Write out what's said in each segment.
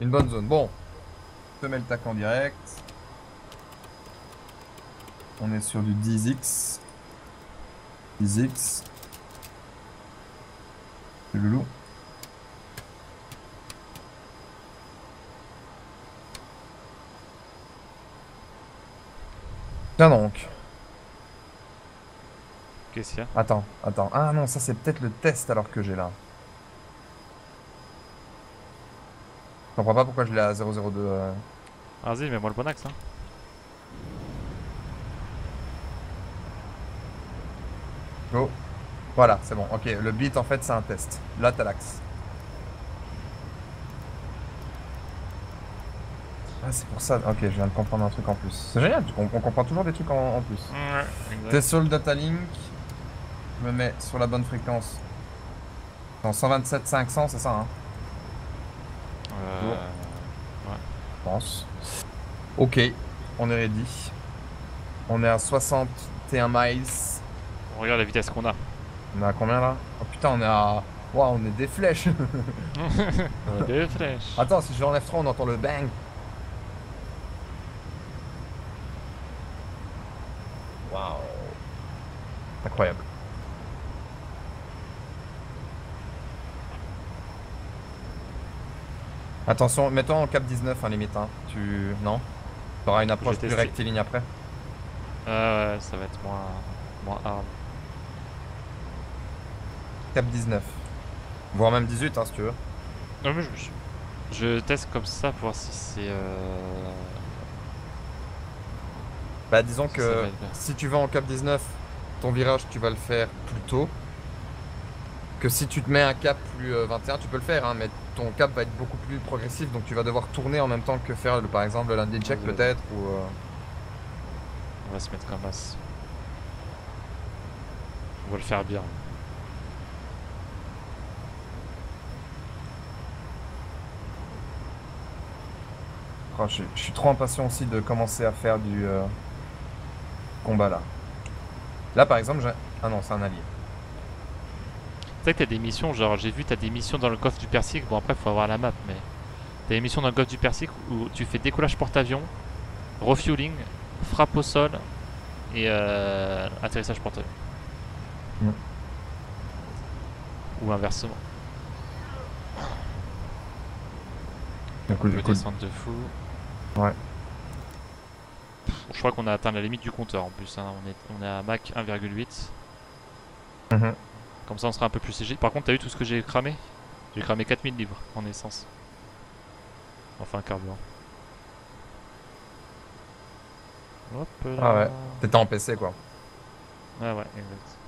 Une bonne zone. Bon. Je te mets le tac en direct. On est sur du 10x. 10x. C'est le loup. Tiens donc. Qu'est-ce qu'il y a ? Attends, attends. Ah non, ça c'est peut-être le test alors que j'ai là. Je comprends pas pourquoi je l'ai à 002. Vas-y, mets-moi le bon axe. Hein. Go. Voilà, c'est bon. Ok, le beat en fait c'est un test. Là t'as l'axe. Ah c'est pour ça. Ok, je viens de comprendre un truc en plus. C'est génial, on comprend toujours des trucs en plus. Ouais, t'es sur le data link. Je me mets sur la bonne fréquence. Dans 127 500, c'est ça hein? Ouais. Je pense. Ok, on est ready. On est à 61 miles. On regarde la vitesse qu'on a. On est à combien là? Oh putain, on est à... Waouh, on est des flèches. On est des flèches. Attends, si je l'enlève trop, on entend le bang. Waouh. Incroyable. Attention, mets-toi en cap 19 hein, limite, hein. Tu... non? T'auras une approche plus rectiligne après. Ouais, ça va être moins hard. Cap 19. Voire même 18 hein, si tu veux. Non mais je teste comme ça pour voir si c'est... Bah disons que si tu vas en cap 19, ton virage tu vas le faire plus tôt. Que si tu te mets un cap plus 21, tu peux le faire, hein, mais ton cap va être beaucoup plus progressif, donc tu vas devoir tourner en même temps que faire, par exemple, le landing check peut-être, ou... On va se mettre comme as. On va le faire bien. Oh, je suis trop impatient aussi de commencer à faire du combat, là. Là, par exemple, j'ai... Ah non, c'est un allié. Tu sais que t'as des missions, genre j'ai vu t'as des missions dans le golfe du Persique, bon après faut avoir la map mais... T'as des missions dans le golfe du Persique où tu fais décollage porte-avions, refueling, frappe au sol et atterrissage porte-avions. Mmh. Ou inversement. Coup, descendre de fou. Ouais. Pff, je crois qu'on a atteint la limite du compteur en plus, hein. On est à Mach 1,8. Mmh. Comme ça on sera un peu plus léger. Par contre t'as vu tout ce que j'ai cramé? J'ai cramé 4000 livres en essence. Enfin carburant. Hop là. Ah ouais, t'étais en PC quoi. Ah ouais, exact.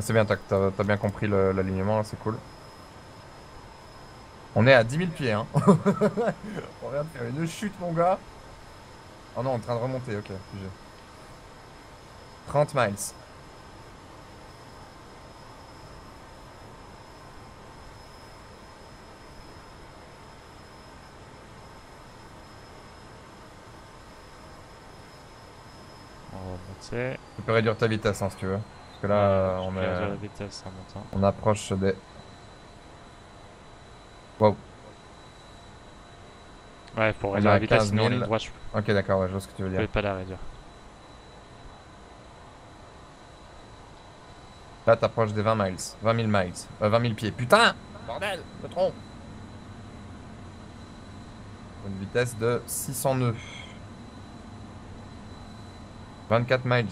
C'est bien, t'as bien compris l'alignement là, c'est cool. On est à 10 000 pieds, hein. On vient de faire une chute, mon gars. Oh non, on est en train de remonter, ok. 30 miles. On va remonter. Tu peux réduire ta vitesse, hein, si tu veux. Parce que là, ouais, on est... la vitesse, en montant. On approche des... Wow. Ouais, pour réduire la vitesse, sinon on est droit. Ok, d'accord, ouais, je vois ce que tu veux dire. Je vais pas la réduire. Là, t'approches des 20 miles. 20 000 miles. 20 000 pieds. Putain! Bordel! Je me trompe! Une vitesse de 600 nœuds. 24 miles.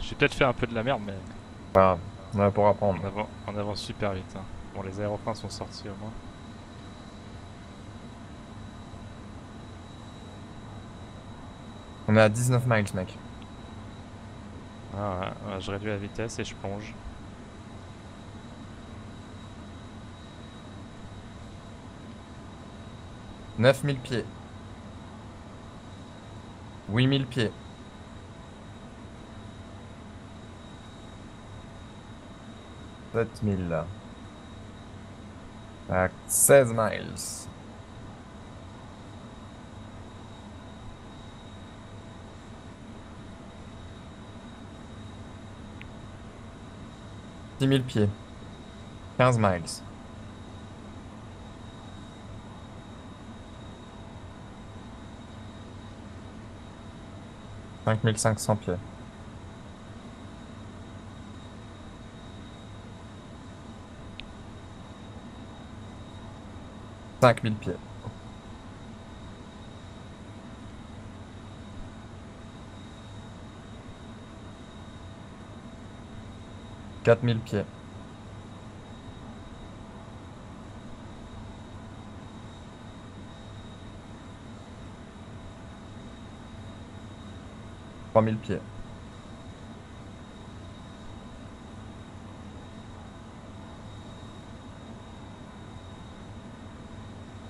J'ai peut-être fait un peu de la merde, mais... Voilà, on a pour apprendre. On avance super vite. Hein. Bon, les aéroplanes sont sortis au moins. On est à 19 miles, mec. Ah ouais, je réduis la vitesse et je plonge. « 9000 pieds. 8000 pieds. « 7000. » À 16 miles. « 6000 pieds. » 15 miles. « 5500 pieds. » « 5000 pieds. » « 4000 pieds. » 3000 pieds.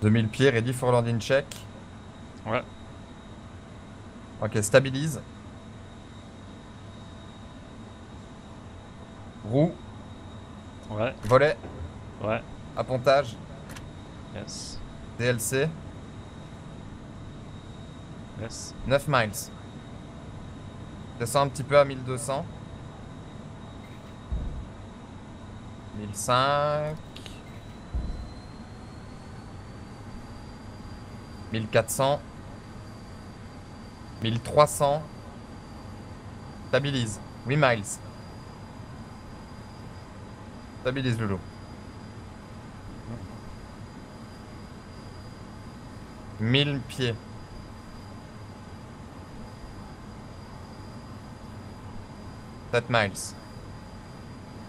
2000 pieds, ready for landing check. Ouais. Ok, stabilise. Roue. Ouais. Volet. Ouais. Appontage. Yes. DLC. Yes. 9 miles. Descends un petit peu à 1200. 1005. 1400. 1300. Stabilise. 8 miles. Stabilise, Loulou. Mmh. 1000 pieds. 7 miles.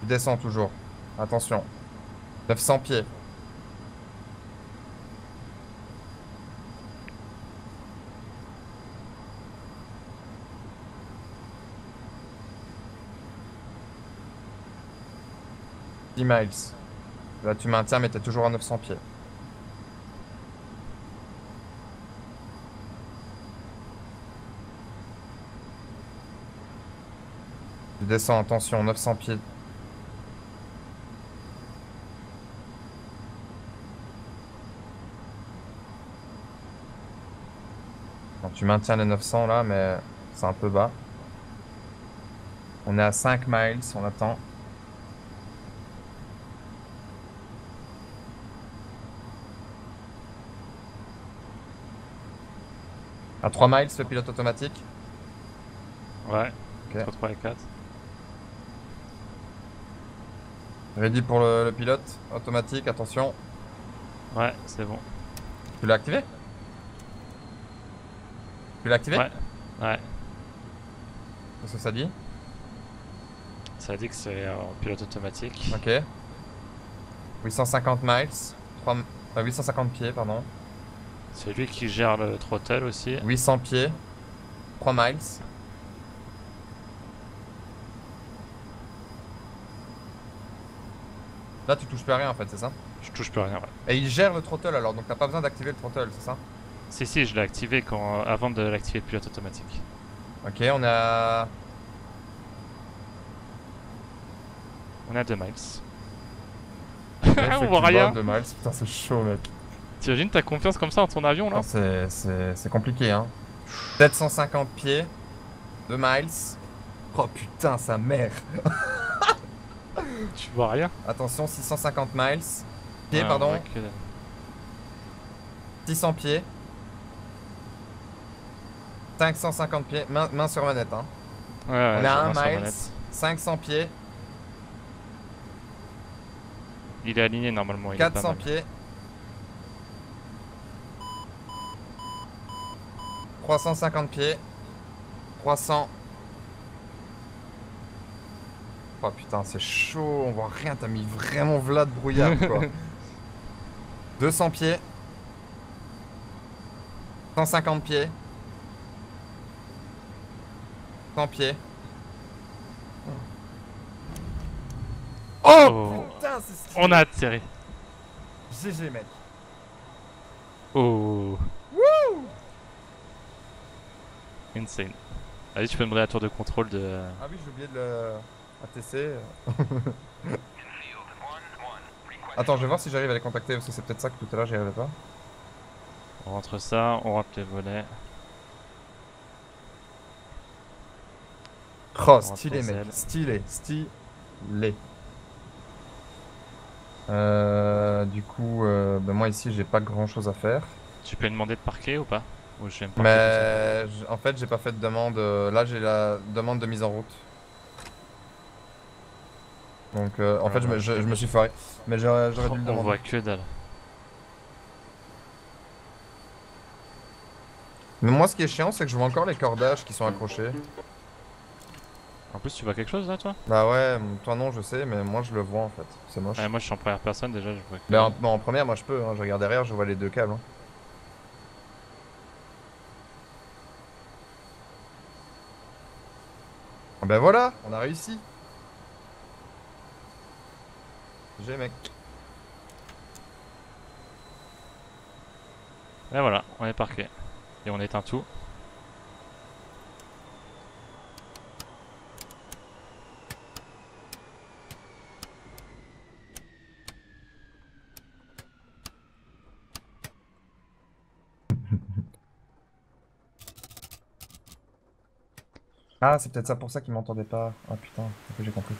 Tu descends toujours. Attention. 900 pieds. 10 miles. Là, tu maintiens, mais t'es toujours à 900 pieds. 200, attention, 900 pieds. Non, tu maintiens les 900 là, mais c'est un peu bas. On est à 5 miles, on attend. 3 miles le pilote automatique. Ouais, okay. Entre 3 et 4. Ready pour le pilote automatique, attention. Ouais, c'est bon. Tu l'as activé? Tu l'as activé? Ouais. Ouais. Qu'est-ce que ça dit? Ça dit que c'est en pilote automatique. Ok. 850 miles. 850 pieds, pardon. C'est lui qui gère le throttle aussi. 800 pieds. 3 miles. 2 tu touches plus à rien en fait, c'est ça? Je touche plus à rien, ouais. Et il gère le throttle alors, donc t'as pas besoin d'activer le throttle, c'est ça? Si, si, je l'ai activé quand, avant de l'activer le pilote automatique. Ok, on a... On a 2 miles. On voit rien. 2 miles, putain c'est chaud mec. T'imagines, t'as confiance comme ça en ton avion là? C'est compliqué hein. 750 pieds, 2 miles. Oh putain sa mère. Tu vois rien. Attention, 650 miles. Pieds, ah, pardon. Que... 600 pieds. 550 pieds. Main sur manette, hein. Ouais, ouais, on a 1 mile. 500 pieds. Il est aligné normalement. Il 400 est pieds. 350 pieds. 300. Oh putain c'est chaud, on voit rien, t'as mis vraiment v'là de brouillard quoi. 200 pieds. 150 pieds. 100 pieds. Oh, putain, c'est... On a attiré. GG, mec. Oh. Wouh. Insane. Allez, tu peux me donner la tour de contrôle de... Ah oui, j'ai oublié de le... ATC. Attends, je vais voir si j'arrive à les contacter, parce que c'est peut-être ça que tout à l'heure j'y arrivais pas. On rentre ça, on rentre les volets. Oh, stylé mec, stylé. Du coup, ben moi ici j'ai pas grand chose à faire. Tu peux demander de parquer ou pas? Ou je vais me parquer? Mais en fait j'ai pas fait de demande, là j'ai la demande de mise en route. Donc en fait je me suis foiré, mais j'aurais dû le demander. On voit que dalle. Mais moi ce qui est chiant c'est que je vois encore les cordages qui sont accrochés. En plus tu vois quelque chose là toi? Bah ouais, toi non je sais, mais moi je le vois en fait, c'est moche. Ouais, moi je suis en première personne déjà, je vois que... Bah en première moi je peux, hein. Je regarde derrière, je vois les deux câbles. Hein. Ah bah voilà, on a réussi. J'ai mec. Et voilà, on est parqué. Et on éteint tout. Ah, c'est peut-être ça pour ça qu'ils m'entendaient pas. Ah putain, j'ai compris.